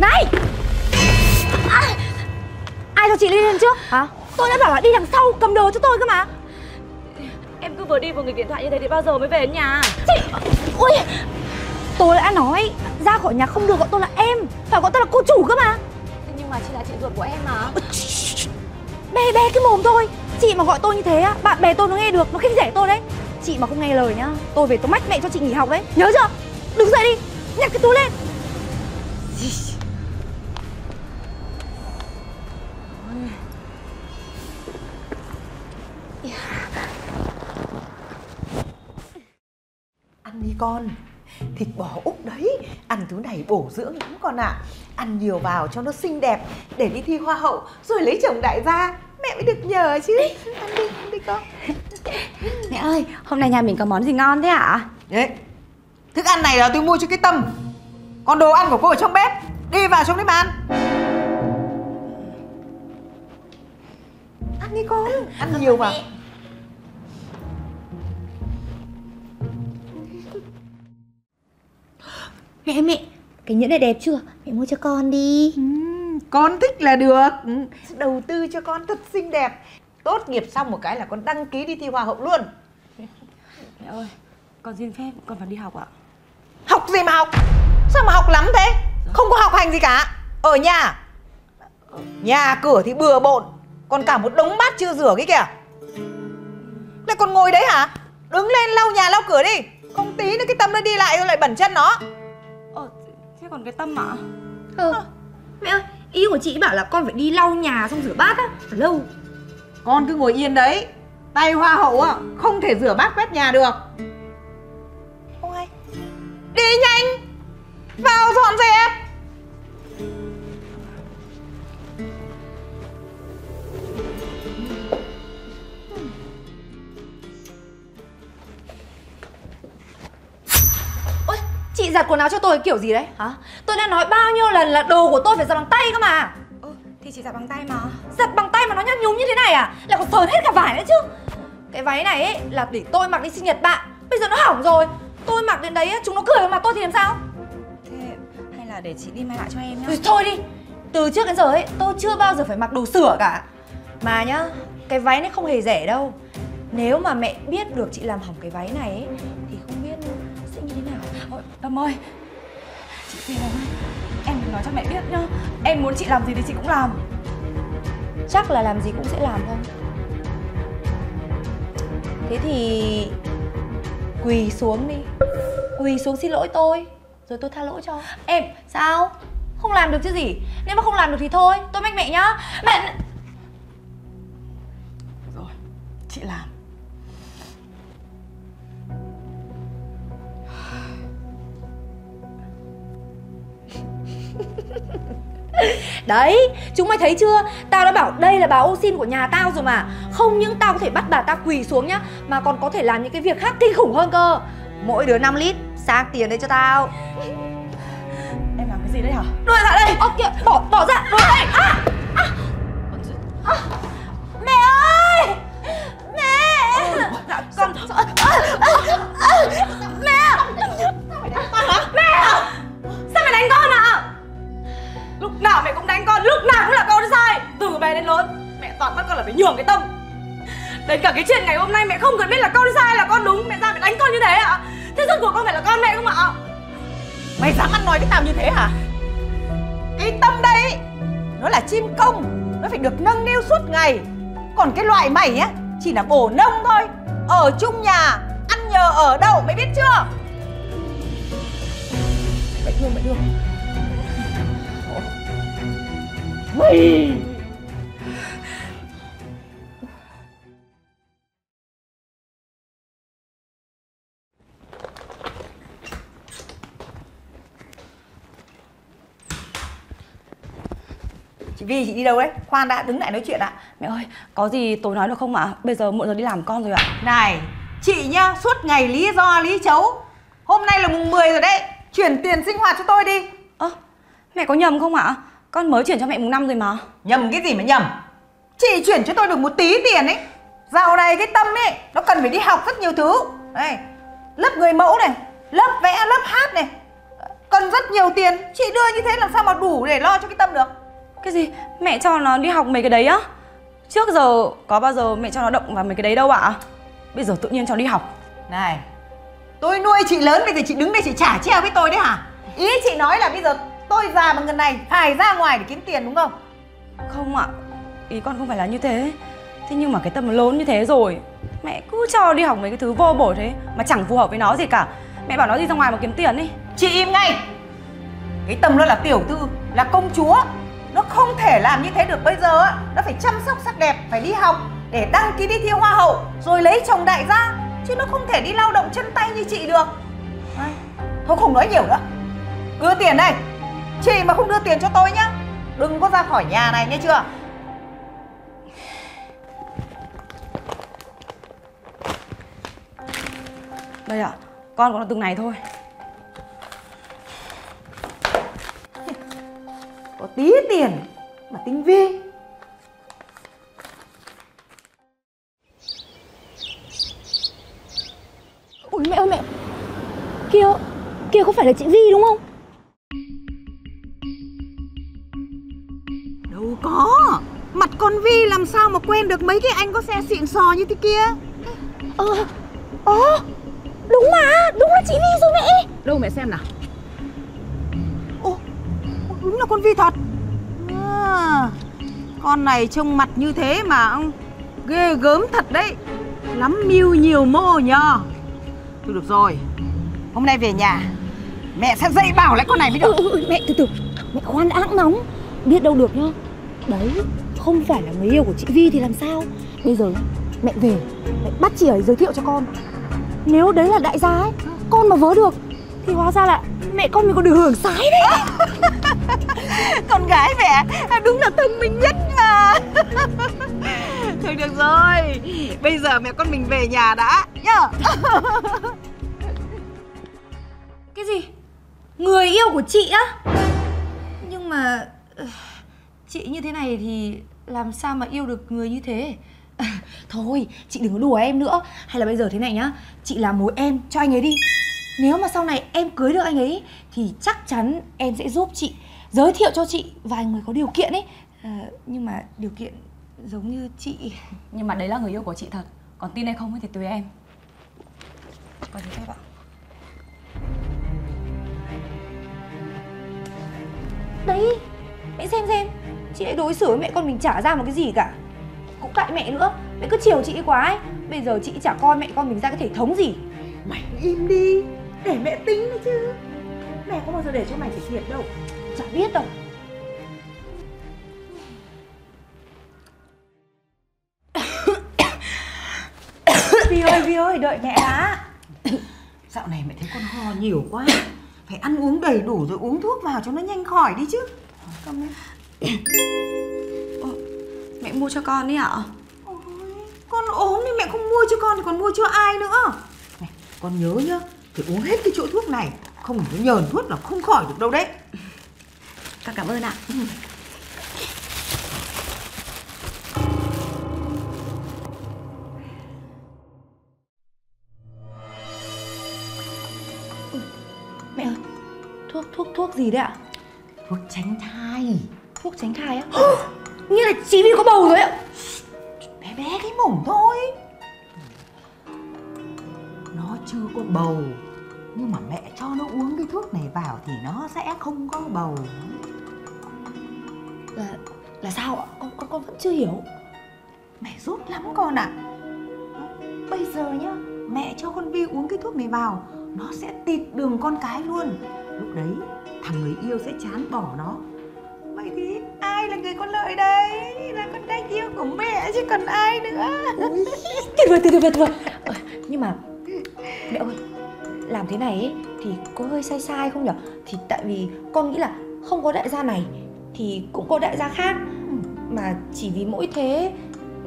Này ai cho chị đi lên trước hả? Tôi đã bảo là đi đằng sau cầm đồ cho tôi cơ mà. Em cứ vừa đi vừa nghịch điện thoại như thế thì bao giờ mới về đến nhà chị? Ui, tôi đã nói ra khỏi nhà không được gọi tôi là em, phải gọi tôi là cô chủ cơ mà. Nhưng mà chị là chị ruột của em mà. Bé bé cái mồm thôi. Chị mà gọi tôi như thế á, bạn bè tôi nó nghe được, nó khinh rẻ tôi đấy. Chị mà không nghe lời nhá, tôi về tôi mách mẹ cho chị nghỉ học đấy, nhớ chưa? Đứng dậy đi, nhặt cái túi lên. Ăn đi con, thịt bò Úc đấy, ăn thứ này bổ dưỡng lắm con ạ. Ăn nhiều vào cho nó xinh đẹp, để đi thi hoa hậu rồi lấy chồng đại gia, mẹ mới được nhờ chứ. Ăn đi con. Mẹ ơi, hôm nay nhà mình có món gì ngon thế ạ? Đấy, thức ăn này là tôi mua cho cái Tâm, còn đồ ăn của cô ở trong bếp, đi vào trong đấy mà ăn. Ăn đi con, ăn nhiều vào. Mẹ, cái nhẫn này đẹp chưa? Mẹ mua cho con đi. Con thích là được. Đầu tư cho con thật xinh đẹp. Tốt nghiệp xong một cái là con đăng ký đi thi hoa hậu luôn. Mẹ ơi, con xin phép con phải đi học ạ. Học gì mà học? Sao mà học lắm thế? Không có học hành gì cả. Ở nhà, nhà cửa thì bừa bộn, còn cả một đống bát chưa rửa cái kìa. Lại còn ngồi đấy hả? Đứng lên lau nhà lau cửa đi. Không tí nữa cái Tâm nó đi lại rồi lại bẩn chân nó. Thế còn cái Tâm ạ? Mẹ ơi, ý của chị bảo là con phải đi lau nhà xong rửa bát á, phải lâu. Con cứ ngồi yên đấy, tay hoa hậu á, không thể rửa bát quét nhà được. Ôi, đi nhanh, vào dọn dẹp. Chị giặt quần áo cho tôi kiểu gì đấy hả? Tôi đã nói bao nhiêu lần là đồ của tôi phải giặt bằng tay cơ mà. Thì chị giặt bằng tay mà. Giặt bằng tay mà nó nhăn nhúm như thế này à? Lại còn sờn hết cả vải nữa chứ. Cái váy này ấy là để tôi mặc đi sinh nhật bạn, bây giờ nó hỏng rồi. Tôi mặc đến đấy chúng nó cười mà tôi thì làm sao? Thế hay là để chị đi may lại cho em nhá. Thôi đi. Từ trước đến giờ ấy tôi chưa bao giờ phải mặc đồ sửa cả. Mà nhá, cái váy này không hề rẻ đâu. Nếu mà mẹ biết được chị làm hỏng cái váy này ấy, thì không biết sẽ như thế nào. Tâm ơi, chị xin em ơi, em đừng nói cho mẹ biết nhá. Em muốn chị làm gì thì chị cũng làm. Chắc là làm gì cũng sẽ làm thôi. Thế thì quỳ xuống đi, quỳ xuống xin lỗi tôi, rồi tôi tha lỗi cho em. Sao? Không làm được chứ gì. Nếu mà không làm được thì thôi, tôi mách mẹ nhá. Mẹ rồi, chị làm. Đấy, chúng mày thấy chưa? Tao đã bảo đây là bà ô sin của nhà tao rồi mà. Không những tao có thể bắt bà ta quỳ xuống nhá, mà còn có thể làm những cái việc khác kinh khủng hơn cơ. Mỗi đứa 5 lít, sang tiền đấy cho tao. Em làm cái gì đấy hả? Đuổi ra đây! Ô kìa, bỏ ra! Đuổi ra đây! Mẹ ơi! Mẹ! Con... Mẹ! Mẹ! Sao mày đánh con ạ? Lúc nào mẹ cũng đánh con, lúc nào cũng là con sai. Từ bé đến lớn, mẹ toàn bắt con là phải nhường cái Tâm. Đến cả cái chuyện ngày hôm nay mẹ không cần biết là con sai là con đúng, mẹ ra mẹ đánh con như thế ạ? Thế rốt cuộc con phải là con mẹ không ạ? Mày dám ăn nói cái tao như thế hả? Cái Tâm đây, nó là chim công, nó phải được nâng niu suốt ngày. Còn cái loại mày á, chỉ là bổ nông thôi. Ở chung nhà, ăn nhờ ở đâu, mày biết chưa? Mẹ thương. Mày! Chị Vi, chị đi đâu đấy? Khoan đã, đứng lại nói chuyện ạ. Mẹ ơi, có gì tối nói được không ạ? Bây giờ muộn giờ đi làm con rồi ạ. Này, chị nhá, suốt ngày lý do lý chấu. Hôm nay là mùng 10 rồi đấy, chuyển tiền sinh hoạt cho tôi đi. Mẹ có nhầm không ạ? Con mới chuyển cho mẹ mùng 5 rồi mà. Nhầm cái gì mà nhầm? Chị chuyển cho tôi được một tí tiền ấy. Dạo này cái Tâm ấy, nó cần phải đi học rất nhiều thứ. Đây, lớp người mẫu này, lớp vẽ, lớp hát này. Cần rất nhiều tiền, chị đưa như thế làm sao mà đủ để lo cho cái Tâm được? Cái gì? Mẹ cho nó đi học mấy cái đấy á? Trước giờ có bao giờ mẹ cho nó động vào mấy cái đấy đâu ạ? Bây giờ tự nhiên cho đi học. Này, tôi nuôi chị lớn bây giờ chị đứng đây chị chả treo với tôi đấy hả? Ý chị nói là bây giờ tôi già bằng ngần này phải ra ngoài để kiếm tiền đúng không? Không ạ, ý con không phải là như thế. Thế nhưng mà cái Tâm lớn như thế rồi, mẹ cứ cho đi học mấy cái thứ vô bổ thế mà chẳng phù hợp với nó gì cả. Mẹ bảo nó đi ra ngoài mà kiếm tiền đi. Chị im ngay. Cái Tâm nó là tiểu thư, là công chúa, nó không thể làm như thế được. Bây giờ nó phải chăm sóc sắc đẹp, phải đi học để đăng ký đi thi hoa hậu rồi lấy chồng đại gia, chứ nó không thể đi lao động chân tay như chị được. Thôi không nói nhiều nữa, đưa tiền đây. Chị mà không đưa tiền cho tôi nhá, đừng có ra khỏi nhà này nghe chưa? Đây ạ, con có là từng này thôi. Có tí tiền mà tinh vi. Ôi mẹ ơi mẹ, kia có phải là chị Vi đúng không? Đâu có, mặt con Vi làm sao mà quen được mấy cái anh có xe xịn sò như thế kia. Đúng mà, đúng là chị Vi rồi mẹ. Đâu mẹ xem nào. Ô, đúng là con Vi thật à. Con này trông mặt như thế mà ghê gớm thật đấy. Lắm mưu nhiều mô nhờ. Thôi được rồi, hôm nay về nhà mẹ sẽ dạy bảo lại con này mới được. Mẹ từ từ, mẹ khoan áng nóng. Biết đâu được nhá. Đấy, không phải là người yêu của chị Vi thì làm sao. Bây giờ mẹ về, mẹ bắt chị ấy giới thiệu cho con. Nếu đấy là đại gia ấy, con mà vớ được thì hóa ra là mẹ con mình còn được hưởng sái đấy. Con gái mẹ đúng là thông minh nhất mà. Thôi được rồi, bây giờ mẹ con mình về nhà đã nhá. Cái gì? Người yêu của chị á? Nhưng mà chị như thế này thì làm sao mà yêu được người như thế? Thôi, chị đừng có đùa em nữa. Hay là bây giờ thế này nhá, chị làm mối em cho anh ấy đi. Nếu mà sau này em cưới được anh ấy thì chắc chắn em sẽ giúp chị, giới thiệu cho chị vài người có điều kiện ấy. Nhưng mà điều kiện giống như chị. Nhưng mà đấy là người yêu của chị thật, còn tin hay không ấy thì tùy em. Còn gì phép ạ? Đấy, mẹ xem chị ấy đối xử với mẹ con mình chả ra một cái gì cả. Cũng cãi mẹ nữa, mẹ cứ chiều chị quá ấy. Bây giờ chị chả coi mẹ con mình ra cái thể thống gì. Mày im đi, để mẹ tính đấy chứ. Mẹ có bao giờ để cho mày phải thiệt đâu. Chả biết đâu. Vi ơi, đợi mẹ đã. Dạo này mẹ thấy con ho nhiều quá, phải ăn uống đầy đủ rồi uống thuốc vào cho nó nhanh khỏi đi chứ. Cầm đây. Mẹ mua cho con đi ạ. Ôi, con ốm thì mẹ không mua cho con thì còn mua cho ai nữa. Này, con nhớ nhá, phải uống hết cái chỗ thuốc này, không có nhờn thuốc là không khỏi được đâu đấy. Con cảm ơn ạ. Mẹ ơi, thuốc gì đấy ạ? Thuốc tránh thai. Thuốc tránh thai á? Như là chị Vi có bầu rồi ạ. Bé cái mồm thôi. Nó chưa có bầu, nhưng mà mẹ cho nó uống cái thuốc này vào thì nó sẽ không có bầu. Là sao ạ? Con vẫn chưa hiểu. Mẹ rốt lắm con ạ. Bây giờ nhá, mẹ cho con Vi uống cái thuốc này vào, nó sẽ tịt đường con cái luôn. Lúc đấy thằng người yêu sẽ chán bỏ nó. Vậy thì ai là người có lợi đây? Là con trai yêu của mẹ chứ còn ai nữa. Tuyệt vời. Nhưng mà mẹ ơi, làm thế này ấy, thì có hơi sai không nhở? Thì tại vì con nghĩ là không có đại gia này thì cũng có đại gia khác. Mà chỉ vì mỗi thế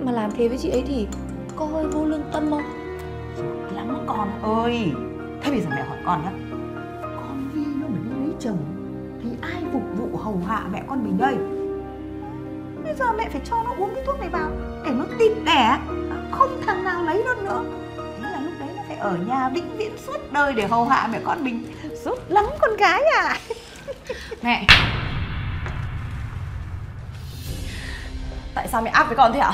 mà làm thế với chị ấy thì có hơi vô lương tâm không? Lắm con ơi. Thế bây giờ mẹ hỏi con nhá, con Vi nó mà đi lấy chồng thì ai phục vụ hầu hạ mẹ con mình đây? Bây giờ mẹ phải cho nó uống cái thuốc này vào để nó tịt đẻ, không thằng nào lấy nó nữa. Thế là lúc đấy nó phải ở nhà vĩnh viễn suốt đời để hầu hạ mẹ con mình. sốt lắm con gái à. Mẹ, tại sao mẹ áp với con thế ạ?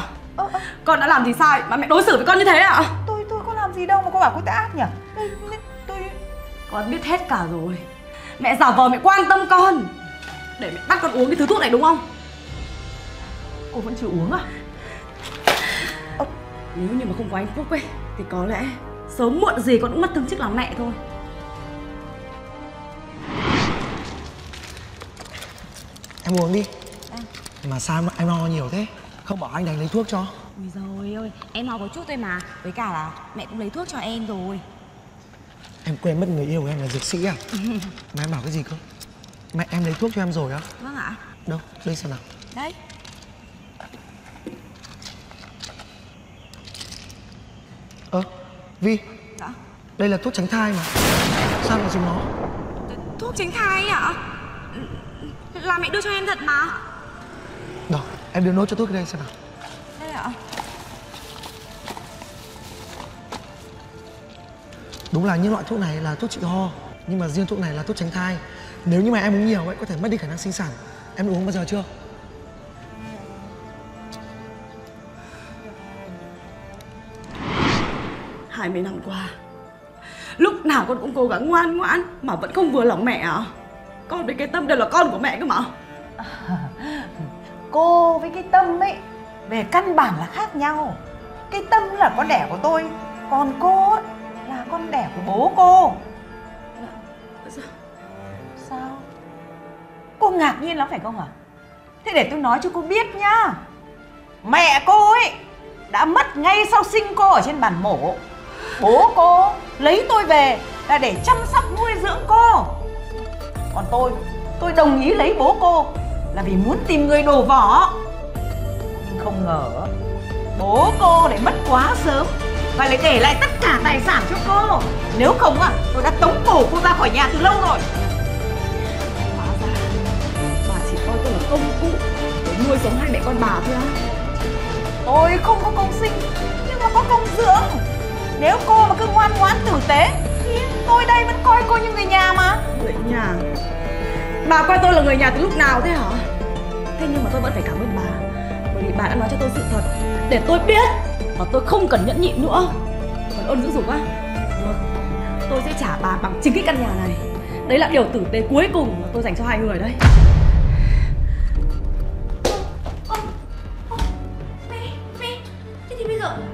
Con đã làm gì sai mà mẹ đối xử với con như thế ạ? Tôi có làm gì đâu mà cô bảo cô ta áp nhỉ? Tôi... Con biết hết cả rồi. Mẹ giả vờ mẹ quan tâm con để mẹ bắt con uống cái thứ thuốc này đúng không? Cô vẫn chưa uống à? Nếu như mà không có anh Phúc ấy thì có lẽ sớm muộn gì con cũng mất thương chức làm mẹ thôi. Em uống đi à. Mà sao em ho nhiều thế? Không bảo anh đánh lấy thuốc cho. Ôi giời ơi, em ho có chút thôi mà. Với cả là mẹ cũng lấy thuốc cho em rồi. Em quên mất người yêu của em là dược sĩ à? Mà em bảo cái gì cơ? Mẹ em lấy thuốc cho em rồi á? Vâng ạ. Đâu, đây xem nào. Đấy. Vi. Dạ? Đây là thuốc tránh thai mà. Sao lại dùng nó? Thuốc tránh thai ạ? À? Là mẹ đưa cho em thật mà. Đó, em đưa nốt cho thuốc đây xem nào. Đây ạ? Đúng là những loại thuốc này là thuốc trị ho. Nhưng mà riêng thuốc này là thuốc tránh thai. Nếu như mà em uống nhiều ấy, có thể mất đi khả năng sinh sản. Em đã uống bao giờ chưa? Hai mấy năm qua, lúc nào con cũng cố gắng ngoan ngoãn mà vẫn không vừa lòng mẹ à? Con với cái Tâm đều là con của mẹ cơ mà. Cô với cái Tâm ấy về căn bản là khác nhau. Cái Tâm là con đẻ của tôi, còn cô là con đẻ của bố cô. Sao? Cô ngạc nhiên lắm phải không hả? Thế để tôi nói cho cô biết nhá. Mẹ cô ấy đã mất ngay sau sinh cô ở trên bàn mổ. Bố cô lấy tôi về là để chăm sóc nuôi dưỡng cô. Còn tôi đồng ý lấy bố cô là vì muốn tìm người đổ vỏ. Nhưng không ngờ bố cô lại mất quá sớm và lại để lại tất cả tài sản cho cô. Nếu không à, tôi đã tống cổ cô ra khỏi nhà từ lâu rồi. Hóa ra bà chỉ coi tôi là công cụ để nuôi sống hai mẹ con bà thôi á. Tôi không có công sinh nhưng mà có công dưỡng. Nếu cô mà cứ ngoan ngoãn tử tế thì tôi đây vẫn coi cô như người nhà mà. Người nhà? Bà coi tôi là người nhà từ lúc nào thế hả? Thế nhưng mà tôi vẫn phải cảm ơn bà, bởi vì bà đã nói cho tôi sự thật để tôi biết và tôi không cần nhẫn nhịn nữa. Còn ơn dữ dục á, tôi sẽ trả bà bằng chính cái căn nhà này. Đấy là điều tử tế cuối cùng mà tôi dành cho hai người đấy. Thế thì bây giờ